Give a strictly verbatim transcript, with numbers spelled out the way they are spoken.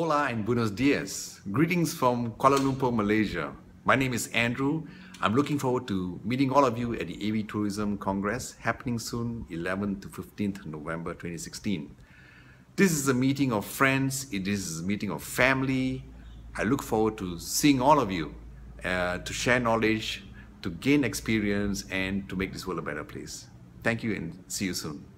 Hola and buenos dias. Greetings from Kuala Lumpur, Malaysia. My name is Andrew. I'm looking forward to meeting all of you at the A V Tourism Congress happening soon, eleventh to fifteenth November twenty sixteen. This is a meeting of friends. It is a meeting of family. I look forward to seeing all of you uh, to share knowledge, to gain experience, and to make this world a better place. Thank you and see you soon.